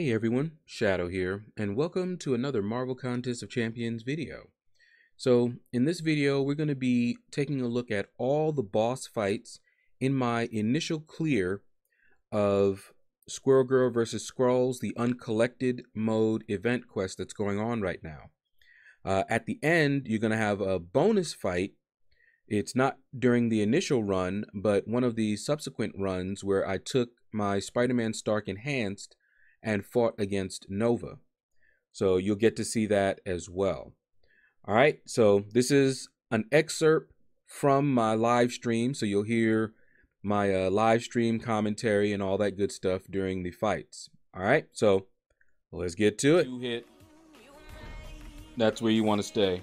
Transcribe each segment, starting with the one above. Hey everyone, Shadow here, and welcome to another Marvel Contest of Champions video. So in this video, we're going to be taking a look at all the boss fights in my initial clear of Squirrel Girl versus Skrulls, the Uncollected Mode event quest that's going on right now. At the end, you're going to have a bonus fight. It's not during the initial run, but one of the subsequent runs where I took my Spider-Man Stark enhanced and fought against Nova. So you'll get to see that as well. All right, so this is an excerpt from my live stream, so you'll hear my live stream commentary and all that good stuff during the fights. All right, so let's get to it. You hit. That's where you want to stay.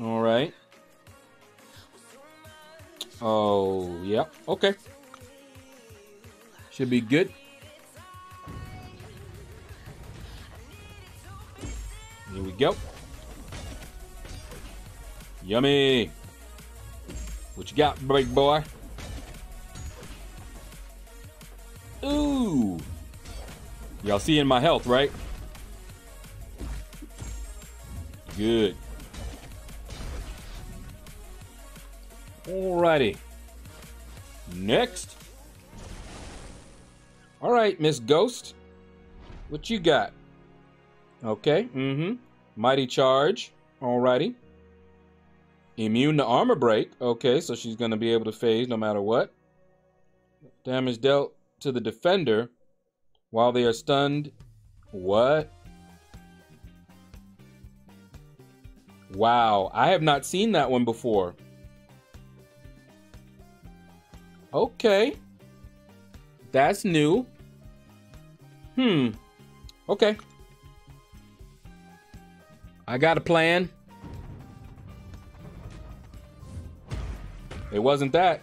All right. Oh, yeah. Okay. Should be good. Here we go. Yummy. What you got, big boy? Ooh. Y'all seeing my health, right? Good. Alrighty. Next. Alright, Miss Ghost. What you got? Okay. Mighty Charge. Alrighty. Immune to Armor Break. Okay, so she's going to be able to phase no matter what. Damage dealt to the defender while they are stunned. What? Wow. I have not seen that one before. Okay, that's new. Okay, I got a plan. It wasn't that.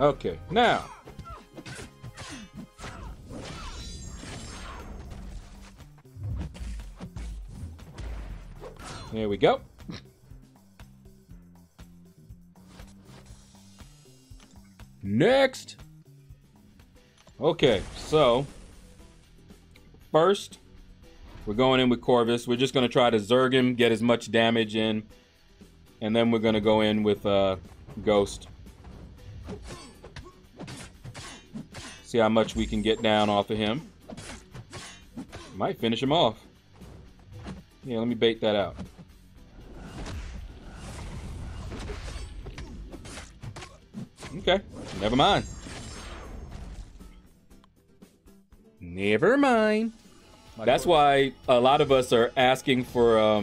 Okay, now. Here we go. Next. Okay, so first we're going in with Corvus. We're just going to try to zerg him, get as much damage in, and then we're going to go in with Ghost. See how much we can get down off of him. Might finish him off. Yeah, let me bait that out. Okay, never mind. Never mind. That's why a lot of us are asking for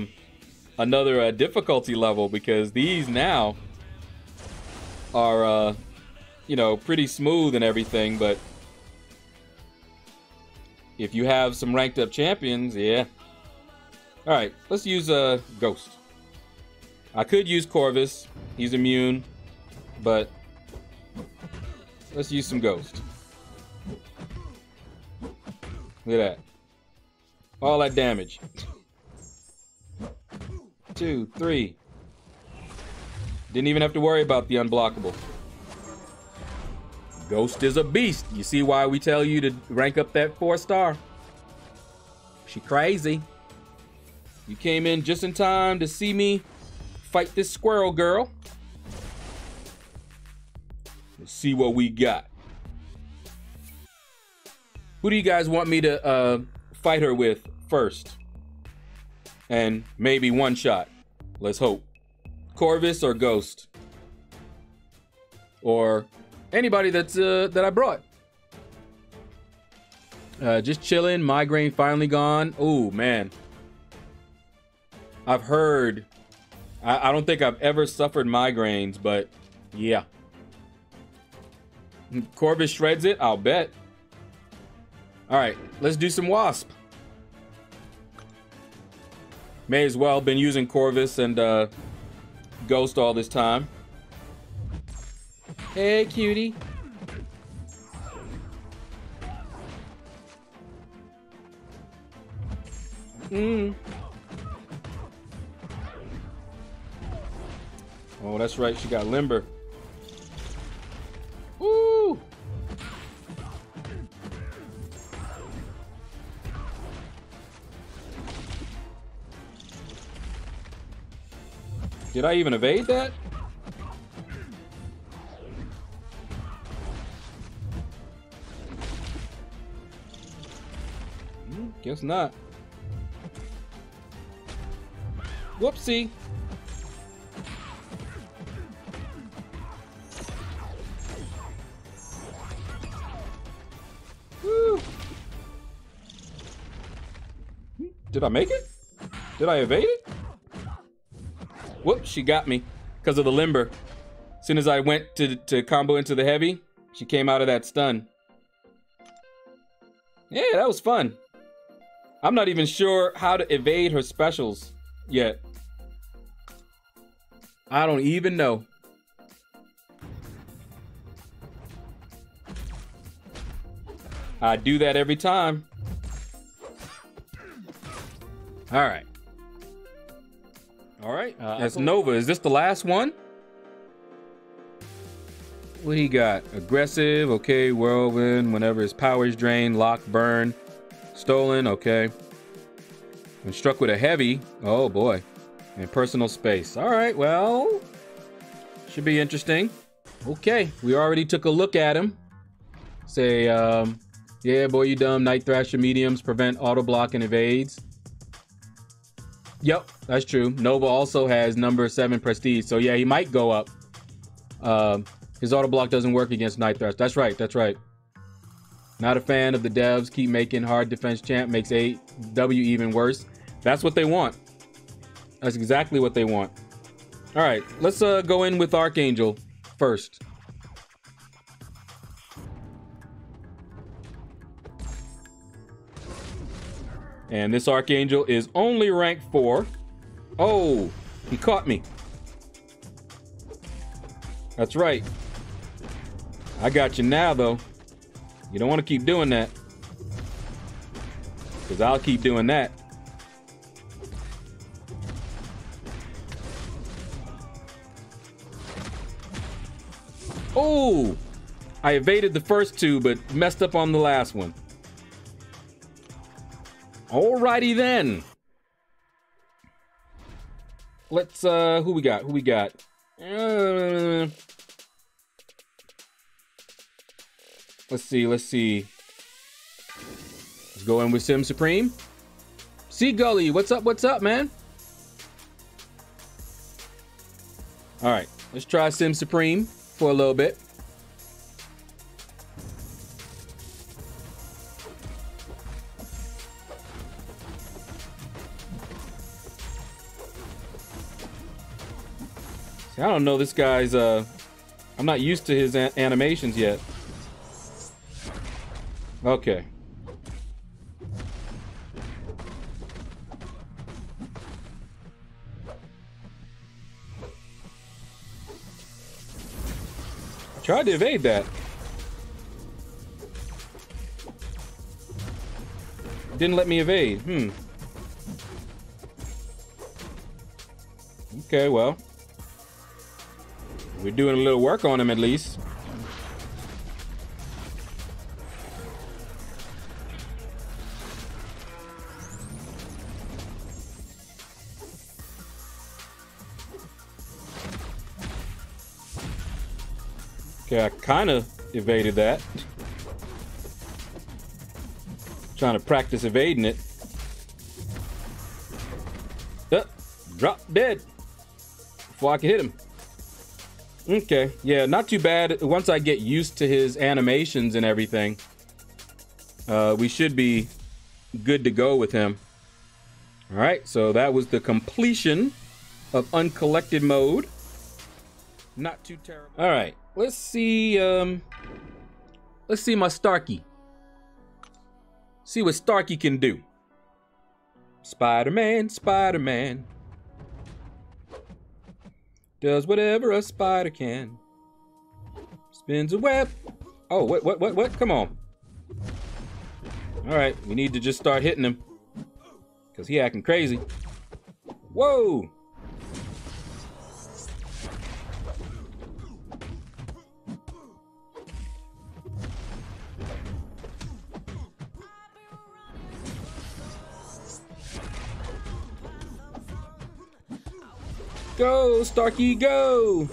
another difficulty level, because these now are, you know, pretty smooth and everything, but if you have some ranked up champions, yeah. All right, let's use Ghost. I could use Corvus. He's immune, but let's use some Ghost. Look at that. All that damage. 2, 3. Didn't even have to worry about the unblockable. Ghost is a beast. You see why we tell you to rank up that 4-star. She crazy. You came in just in time to see me fight this Squirrel Girl. Let's see what we got. Who do you guys want me to fight her with first? And maybe one shot. Let's hope. Corvus or Ghost? Or anybody that's that I brought. Just chilling. Migraine finally gone. Oh, man. I've heard. I don't think I've ever suffered migraines, but yeah. Corvus shreds it, I'll bet. All right, let's do some Wasp. May as well been using Corvus and Ghost all this time. Hey, cutie. that's right, she got limber. Woo! Did I even evade that? Guess not. Whoopsie. Woo. Did I make it? Did I evade it? Whoop, she got me because of the limber. As soon as I went to combo into the heavy, she came out of that stun. Yeah, that was fun. I'm not even sure how to evade her specials yet. I don't even know. I do that every time. All right. All right. That's Nova. Is this the last one? What he got? Aggressive. Okay. Whirlwind. Whenever his power is drained, lock, burn. Stolen, okay. When struck with a heavy, oh boy. And personal space. All right, well, should be interesting. Okay, we already took a look at him. Say, yeah, boy, you dumb. Night Thrasher mediums prevent auto block and evades. Yep, that's true. Nova also has number 7 prestige, so yeah, he might go up. His auto block doesn't work against Night Thrasher. That's right, that's right. Not a fan of the devs. Keep making hard defense champ makes AW even worse. That's what they want. That's exactly what they want. All right, let's go in with Archangel first. And this Archangel is only rank 4. Oh, he caught me. That's right. I got you now, though. You don't want to keep doing that, because I'll keep doing that. Oh, I evaded the first two, but messed up on the last one. Alrighty then. Let's, who we got? Who we got? Let's see, let's see. Let's go in with simsupreme. Sea Gully, what's up, man? All right, let's try simsupreme for a little bit. See, I don't know this guy's, I'm not used to his animations yet. Okay. Tried to evade that. Didn't let me evade. Hmm. Okay, well. We're doing a little work on him at least. Yeah, I kind of evaded that. Trying to practice evading it. Drop dead before I can hit him. Okay, yeah, not too bad. Once I get used to his animations and everything, we should be good to go with him. All right, so that was the completion of Uncollected Mode. Not too terrible. All right. Let's see my Starky. See what Starky can do. Spider-Man, Spider-Man. Does whatever a spider can. Spins a web. Oh, what? Come on. All right, we need to just start hitting him, because he acting crazy. Whoa. Go, Starky, go!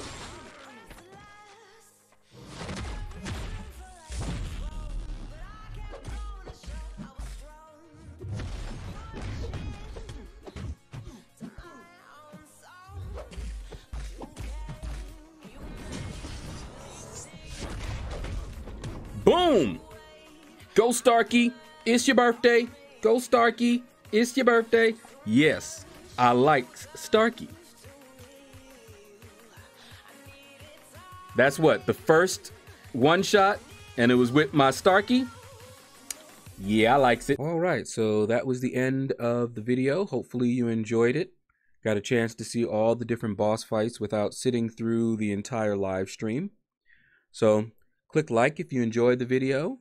Boom! Go, Starky! It's your birthday! Go, Starky! It's your birthday! Yes, I like Starky. That's what, the first one shot, and it was with my Starky. Yeah, I likes it. All right, so that was the end of the video. Hopefully you enjoyed it. Got a chance to see all the different boss fights without sitting through the entire live stream. So click like if you enjoyed the video.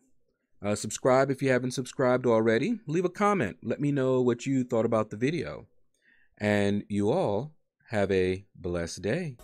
Subscribe if you haven't subscribed already. Leave a comment. Let me know what you thought about the video. And you all have a blessed day.